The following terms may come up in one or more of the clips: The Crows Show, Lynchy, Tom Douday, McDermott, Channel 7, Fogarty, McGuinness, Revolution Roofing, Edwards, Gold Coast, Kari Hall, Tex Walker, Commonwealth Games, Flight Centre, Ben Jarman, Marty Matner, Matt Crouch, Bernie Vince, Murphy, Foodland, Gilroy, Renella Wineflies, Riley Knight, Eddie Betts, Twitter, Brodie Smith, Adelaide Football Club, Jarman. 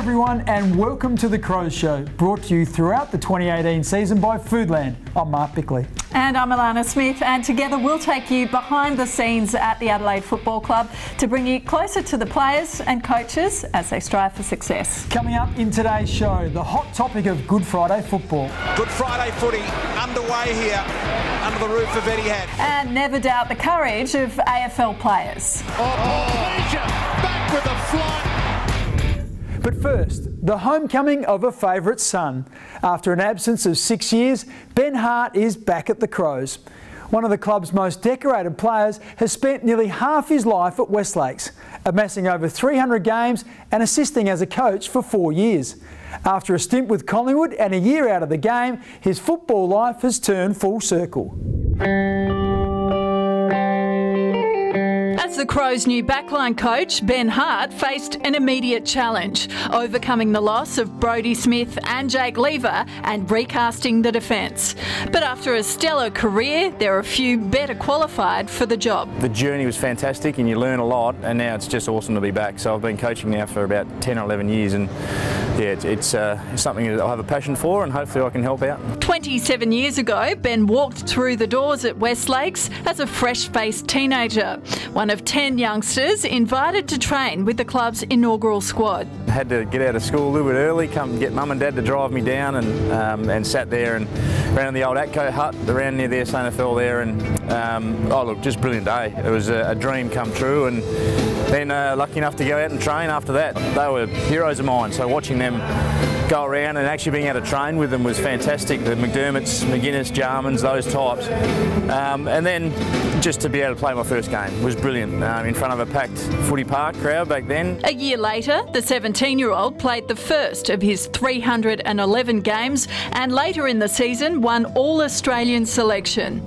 everyone, and welcome to The Crows Show, brought to you throughout the 2018 season by Foodland. I'm Mark Bickley. And I'm Alana Smith, and together we'll take you behind the scenes at the Adelaide Football Club to bring you closer to the players and coaches as they strive for success. Coming up in today's show, the hot topic of Good Friday football. Good Friday footy underway here under the roof of Eddie Betts. And never doubt the courage of AFL players. Pleasure back with a flight. But first, the homecoming of a favourite son. After an absence of 6 years, Ben Hart is back at the Crows. One of the club's most decorated players has spent nearly half his life at Westlakes, amassing over 300 games and assisting as a coach for 4 years. After a stint with Collingwood and a year out of the game, his football life has turned full circle. As the Crows' new backline coach, Ben Hart faced an immediate challenge, overcoming the loss of Brodie Smith and Jake Lever and recasting the defence. But after a stellar career, there are few better qualified for the job. The journey was fantastic and you learn a lot, and now it's just awesome to be back. So I've been coaching now for about 10 or 11 years, and yeah, it's something that I have a passion for, and hopefully I can help out. 27 years ago, Ben walked through the doors at Westlakes as a fresh-faced teenager. One of 10 youngsters invited to train with the club's inaugural squad. I had to get out of school a little bit early, come get mum and dad to drive me down, and sat there and around the old Atco hut, around near their SNFL there, and oh look, just brilliant day. It was a dream come true, and then lucky enough to go out and train after that. They were heroes of mine, so watching them go around and actually being able to train with them was fantastic. The McDermotts, McGuinness, Jarmans, those types. And then just to be able to play my first game was brilliant, in front of a packed footy park crowd back then. A year later, the 17-year-old played the first of his 311 games and later in the season won All-Australian selection.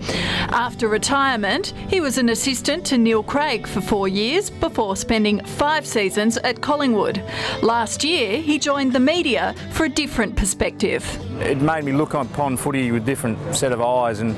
After retirement, he was an assistant to Neil Craig for 4 years before spending 5 seasons at Collingwood. Last year, he joined the media for a different perspective. It made me look upon footy with a different set of eyes and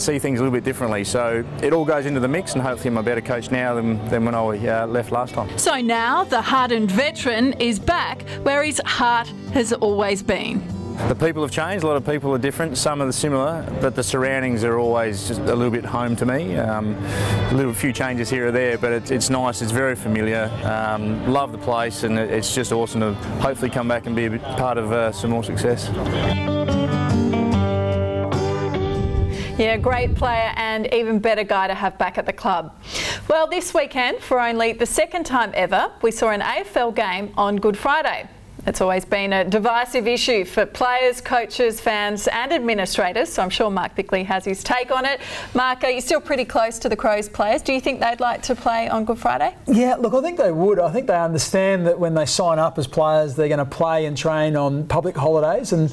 see things a little bit differently. So it all goes into the mix, and hopefully I'm a better coach now than when I left last time. So now the hardened veteran is back where his heart has always been. The people have changed, a lot of people are different, some are similar, but the surroundings are always just a little bit home to me. A little few changes here or there, but it's nice, it's very familiar. Love the place, and it's just awesome to hopefully come back and be a part of some more success. Yeah, great player and even better guy to have back at the club. Well, this weekend, for only the second time ever, we saw an AFL game on Good Friday. It's always been a divisive issue for players, coaches, fans and administrators, so I'm sure Mark Bickley has his take on it. Mark, are you still pretty close to the Crows players? Do you think they'd like to play on Good Friday? Yeah, look, I think they would. I think they understand that when they sign up as players, they're going to play and train on public holidays, and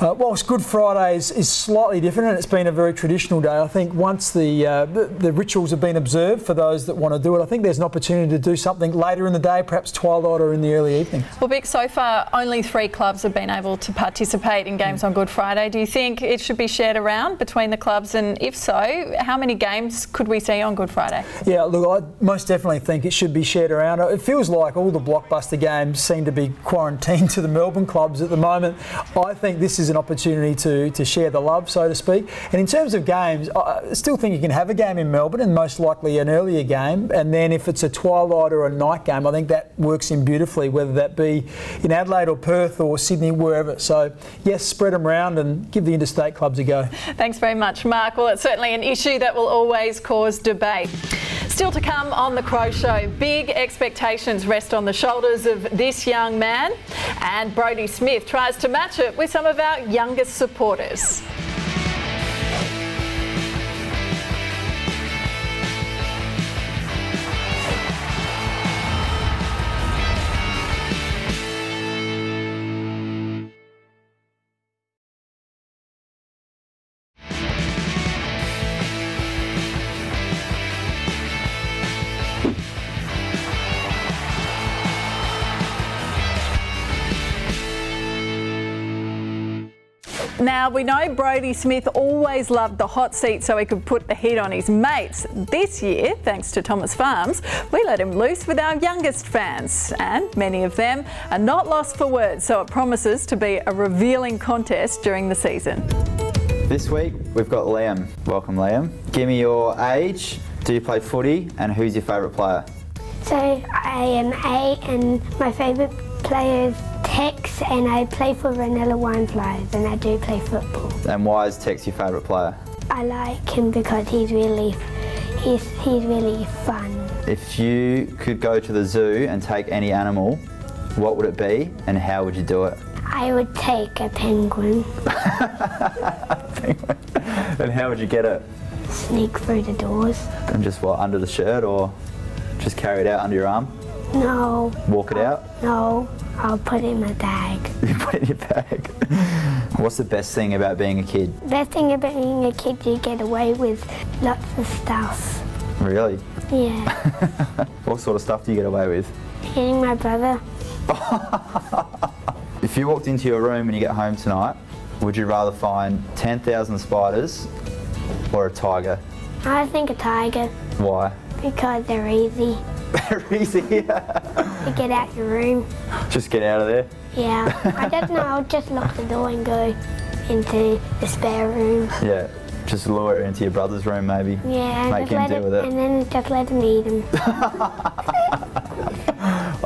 whilst Good Friday is slightly different and it's been a very traditional day, I think once the rituals have been observed for those that want to do it, I think there's an opportunity to do something later in the day, perhaps twilight or in the early evening. Well, Vic, so far only 3 clubs have been able to participate in games on Good Friday. Do you think it should be shared around between the clubs, and if so, how many games could we see on Good Friday? Yeah, look, I most definitely think it should be shared around. It feels like all the blockbuster games seem to be quarantined to the Melbourne clubs at the moment. I think this is an opportunity to share the love, so to speak. And in terms of games, I still think you can have a game in Melbourne, and most likely an earlier game, and then if it's a twilight or a night game, I think that works in beautifully, whether that be in Adelaide or Perth or Sydney, wherever. So yes, spread them around and give the interstate clubs a go. Thanks very much, Mark. Well, it's certainly an issue that will always cause debate. Still to come on The Crows Show, big expectations rest on the shoulders of this young man, and Brodie Smith tries to match it with some of our youngest supporters. Now, we know Brodie Smith always loved the hot seat so he could put the heat on his mates. This year, thanks to Thomas Farms, we let him loose with our youngest fans, and many of them are not lost for words, so it promises to be a revealing contest during the season. This week, we've got Liam. Welcome, Liam. Give me your age, do you play footy, and who's your favourite player? So, I am 8 and my favourite player is Tex, and I play for Renella Wineflies, and I do play football. And why is Tex your favourite player? I like him because he's really fun. If you could go to the zoo and take any animal, what would it be and how would you do it? I would take a penguin. Penguin. And how would you get it? Sneak through the doors. And just what, under the shirt, or just carry it out under your arm? No. Walk it out? No, I'll put it in my bag. You put it in your bag. What's the best thing about being a kid? Best thing about being a kid, you get away with lots of stuff. Really? Yeah. What sort of stuff do you get away with? Hitting my brother. If you walked into your room when you get home tonight, would you rather find 10,000 spiders or a tiger? I think a tiger. Why? Because they're easy. They're easy? You get out your room. Just get out of there? Yeah. I don't know, I'll just lock the door and go into the spare room. Yeah. Just lure it into your brother's room maybe. Yeah. Make him deal with it. And then just let him eat him.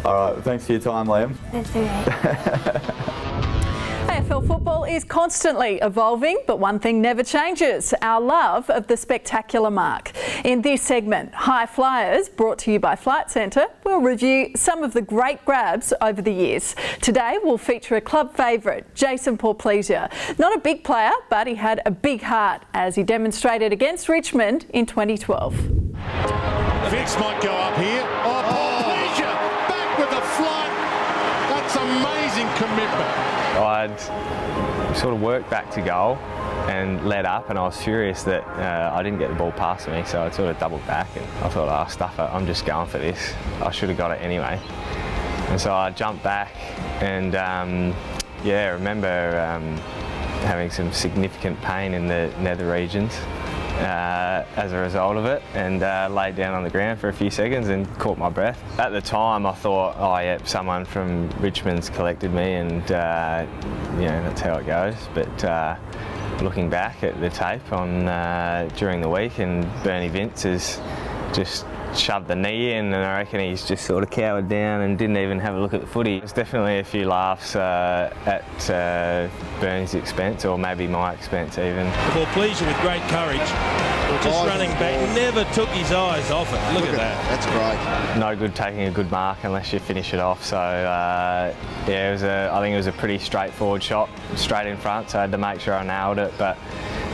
Alright, thanks for your time, Liam. That's alright. AFL football is constantly evolving, but one thing never changes, our love of the spectacular mark. In this segment, High Flyers, brought to you by Flight Centre, we'll review some of the great grabs over the years. Today, we'll feature a club favourite, Jason Paul Pleasure. Not a big player, but he had a big heart, as he demonstrated against Richmond in 2012. Vince might go up here. Oh, Paul Pleasure, back with the flight. That's amazing commitment. I'd sort of worked back to goal and led up, and I was furious that I didn't get the ball past me, so I sort of doubled back and I thought, ah, stuff it, I'm just going for this. I should have got it anyway. And so I jumped back and, yeah, I remember having some significant pain in the nether regions as a result of it, and laid down on the ground for a few seconds and caught my breath. At the time I thought, oh yeah, someone from Richmond's collected me, and you know, that's how it goes. But looking back at the tape on during the week, and Bernie Vince has just shoved the knee in, and I reckon he's just sort of cowered down and didn't even have a look at the footy. There's definitely a few laughs at Bernie's expense, or maybe my expense even. Well, Pleasure with great courage, just running back, never took his eyes off it. Look at that. That's great. No good taking a good mark unless you finish it off. So yeah, it was a, I think it was a pretty straightforward shot, straight in front. So I had to make sure I nailed it, but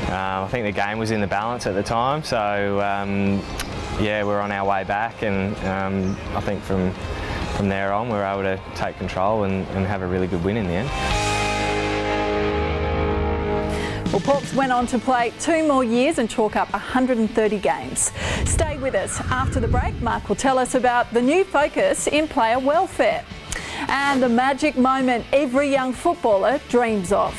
I think the game was in the balance at the time. So. Yeah, we're on our way back, and I think from there on we're able to take control and have a really good win in the end. Well, Pops went on to play 2 more years and chalk up 130 games. Stay with us. After the break, Mark will tell us about the new focus in player welfare and the magic moment every young footballer dreams of.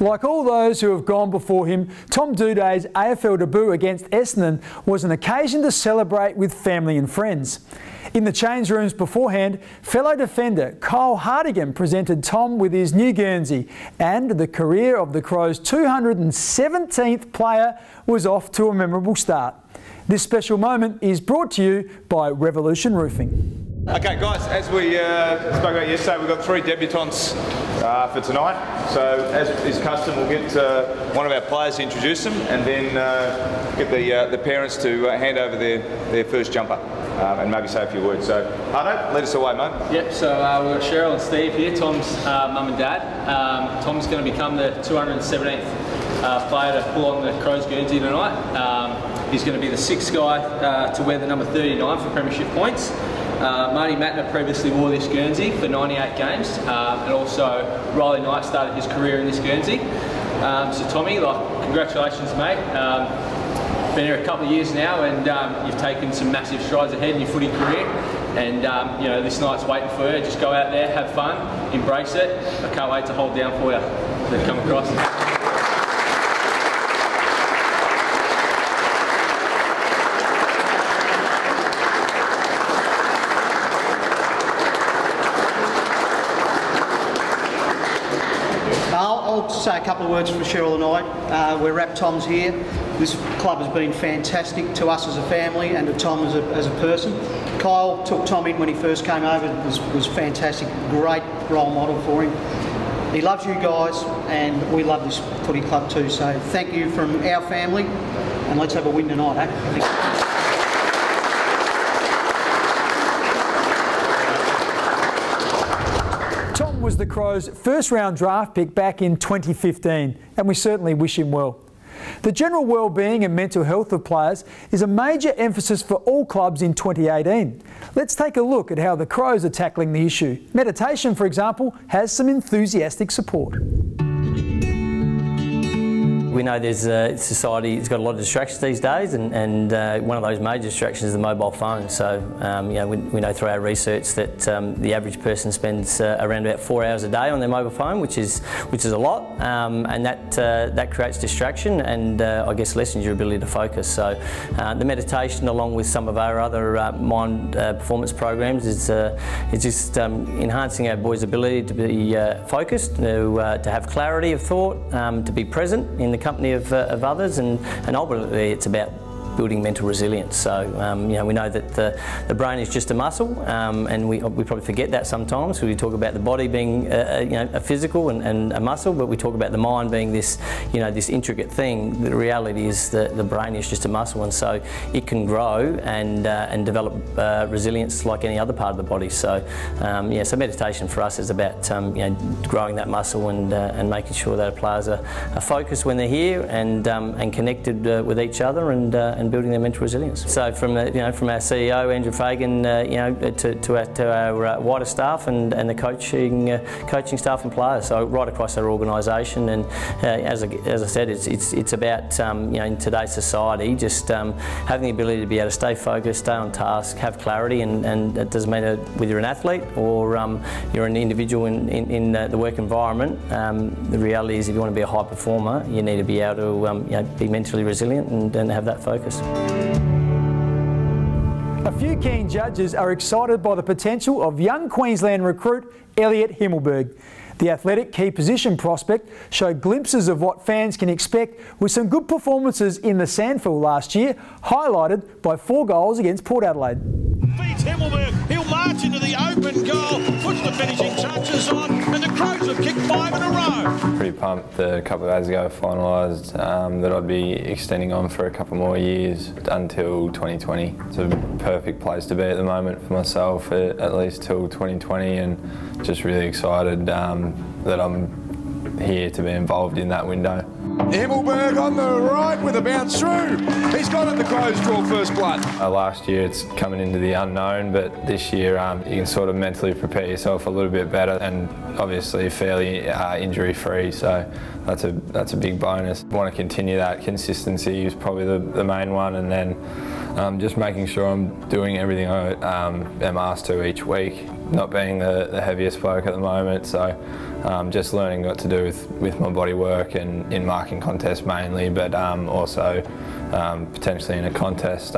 Like all those who have gone before him, Tom Douday's AFL debut against Essendon was an occasion to celebrate with family and friends. In the change rooms beforehand, fellow defender Kyle Hartigan presented Tom with his new Guernsey, and the career of the Crows' 217th player was off to a memorable start. This special moment is brought to you by Revolution Roofing. Okay guys, as we spoke about yesterday, we've got 3 debutants for tonight. So as is custom, we'll get one of our players to introduce them, and then get the parents to hand over their first jumper and maybe say a few words. So Hardo, lead us away, mate. Yep, so we've got Cheryl and Steve here, Tom's mum and dad. Tom's going to become the 217th player to pull on the Crows Guernsey tonight. He's going to be the sixth guy to wear the number 39 for premiership points. Marty Matner previously wore this Guernsey for 98 games, and also Riley Knight started his career in this Guernsey. So Tommy, like, congratulations, mate. Been here a couple of years now, and you've taken some massive strides ahead in your footy career. And you know, this night's waiting for you. Just go out there, have fun, embrace it. I can't wait to hold down for you to come across. I'll say a couple of words for Cheryl and I. We're Rap Toms here. This club has been fantastic to us as a family and to Tom as a person. Kyle took Tom in when he first came over. It was fantastic, great role model for him. He loves you guys, and we love this footy club too. So thank you from our family, and let's have a win tonight, eh? Was the Crows' first round draft pick back in 2015, and we certainly wish him well. The general well-being and mental health of players is a major emphasis for all clubs in 2018. Let's take a look at how the Crows are tackling the issue. Meditation, for example, has some enthusiastic support. We know there's society, it's got a lot of distractions these days, and one of those major distractions is the mobile phone. So you know, we know through our research that the average person spends around about 4 hours a day on their mobile phone, which is a lot, and that creates distraction and I guess lessens your ability to focus. So the meditation, along with some of our other mind performance programs, is just enhancing our boys' ability to be focused, to have clarity of thought, to be present in the company of others, and ultimately it's about building mental resilience. So you know, we know that the brain is just a muscle, and we probably forget that sometimes. We talk about the body being you know, a physical and a muscle, but we talk about the mind being this, you know, this intricate thing. The reality is that the brain is just a muscle, and so it can grow and develop resilience like any other part of the body. So yeah, so meditation for us is about you know, growing that muscle and making sure that our players are focused when they're here and connected with each other and building their mental resilience. So from our CEO Andrew Fagan, you know, to our wider staff and the coaching staff and players. So right across our organisation, and as I said, it's about you know, in today's society, just having the ability to be able to stay focused, stay on task, have clarity, and it doesn't matter whether you're an athlete or you're an individual in the work environment. The reality is, if you want to be a high performer, you need to be able to you know, be mentally resilient and have that focus. A few keen judges are excited by the potential of young Queensland recruit Elliot Himmelberg. The athletic key position prospect showed glimpses of what fans can expect with some good performances in the sandfield last year, highlighted by 4 goals against Port Adelaide. Beats Himmelberg, he'll march into the open goal, puts the finishing touches on, and the Crows have kicked 5 in a row. Pretty pumped that a couple of days ago finalised that I'd be extending on for a couple more years until 2020. It's a perfect place to be at the moment for myself, at least till 2020, and just really excited that I'm here to be involved in that window. Himmelberg on the right with a bounce through. He's got it, the Crows draw first blood. Last year it's coming into the unknown, but this year you can sort of mentally prepare yourself a little bit better, and obviously fairly injury free, so that's a big bonus. I want to continue that. Consistency is probably the main one, and then just making sure I'm doing everything I am asked to each week. Not being the heaviest bloke at the moment, so just learning what to do with my body work and in marking contests mainly, but also potentially in a contest,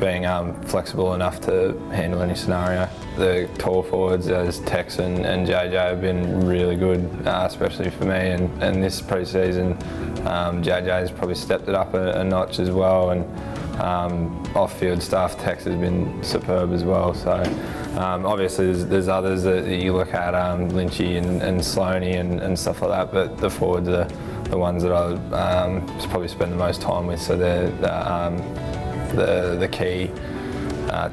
being flexible enough to handle any scenario. The tall forwards as Tex and JJ have been really good, especially for me, and this pre-season JJ's probably stepped it up a notch as well, and off-field stuff, Tex has been superb as well. So obviously there's others that you look at, Lynchy and Sloaney and stuff like that, but the forwards are the ones that I probably spend the most time with, so they're the key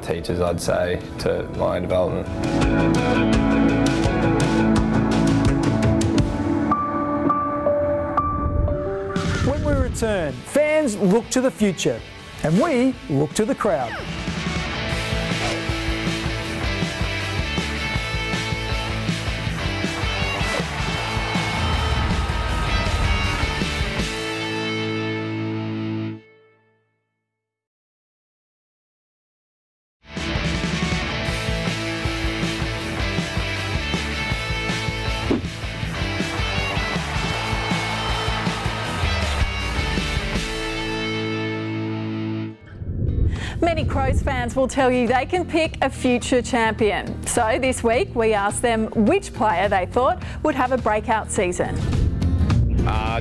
teachers, I'd say, to my development. return. Fans look to the future, and we look to the crowd. Many Crows fans will tell you they can pick a future champion. So this week we asked them which player they thought would have a breakout season.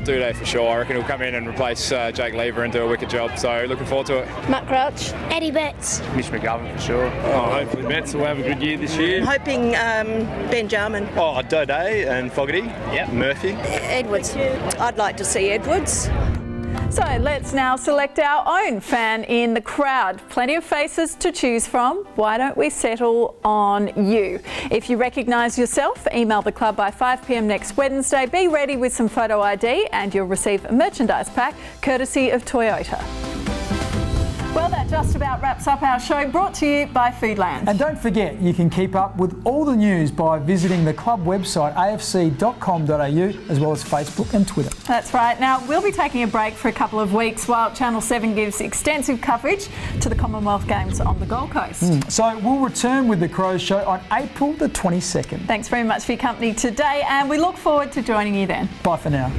Duday for sure. I reckon he'll come in and replace Jake Lever and do a wicked job. So looking forward to it. Matt Crouch. Eddie Betts. Mitch McGovern for sure. Oh, hopefully Betts will have a good year this year. I'm hoping Ben Jarman. Oh, Duday and Fogarty. Yep. Murphy. Edwards. I'd like to see Edwards. So let's now select our own fan in the crowd. Plenty of faces to choose from. Why don't we settle on you? If you recognise yourself, email the club by 5 p.m. next Wednesday. Be ready with some photo ID and you'll receive a merchandise pack courtesy of Toyota. Well, that just about wraps up our show, brought to you by Foodland. And don't forget, you can keep up with all the news by visiting the club website afc.com.au, as well as Facebook and Twitter. That's right. Now, we'll be taking a break for a couple of weeks while Channel 7 gives extensive coverage to the Commonwealth Games on the Gold Coast. So we'll return with The Crows Show on April the 22nd. Thanks very much for your company today, and we look forward to joining you then. Bye for now.